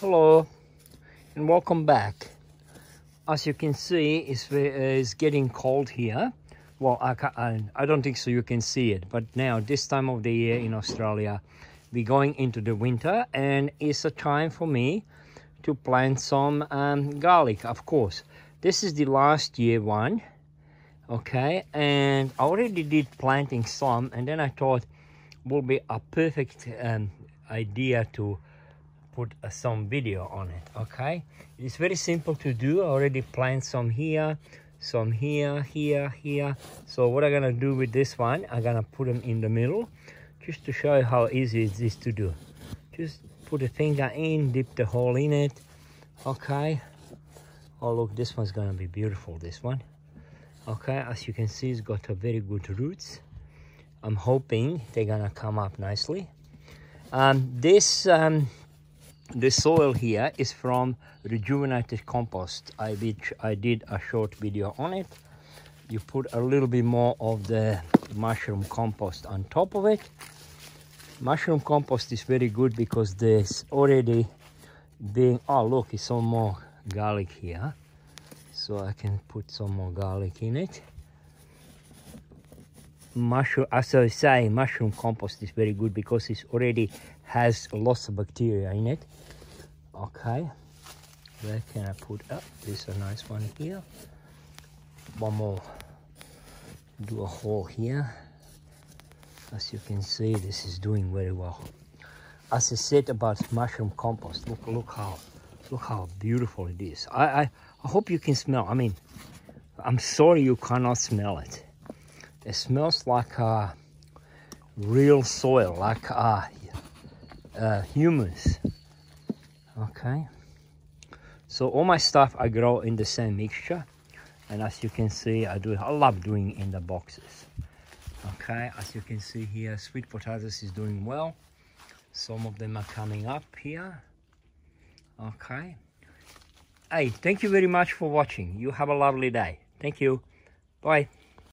Hello and welcome back. As you can see, it's getting cold here. Well, I don't think so you can see it, but now this time of the year in Australia, we're going into the winter, and it's a time for me to plant some garlic, of course. This is the last year one, okay, and I already did planting some, and then I thought it would be a perfect idea to put some video on it. Okay, it's very simple to do. I already planted some here, some here, here. So what I'm gonna do with this one, I'm gonna put them in the middle just to show you how easy it is to do. Just put a finger in, dip the hole in it. Okay, oh look, this one's gonna be beautiful, this one. Okay, as you can see, it's got a very good roots. I'm hoping they're gonna come up nicely. The soil here is from rejuvenated compost, which I did a short video on it. You put a little bit more of the mushroom compost on top of it. Mushroom compost is very good because there's already being, oh look, it's some more garlic here. So I can put some more garlic in it. Mushroom, as I say, mushroom compost is very good because it already has lots of bacteria in it. Okay, where can I put up? This is a nice one here. One more. Do a hole here. As you can see, this is doing very well. As I said about mushroom compost, look how beautiful it is. I hope you can smell. I mean, I'm sorry you cannot smell it. It smells like real soil, like humus. Okay, so all my stuff I grow in the same mixture, and as you can see, I love doing in the boxes. Okay, as you can see here, sweet potatoes is doing well. Some of them are coming up here. Okay, hey, thank you very much for watching. You have a lovely day. Thank you. Bye.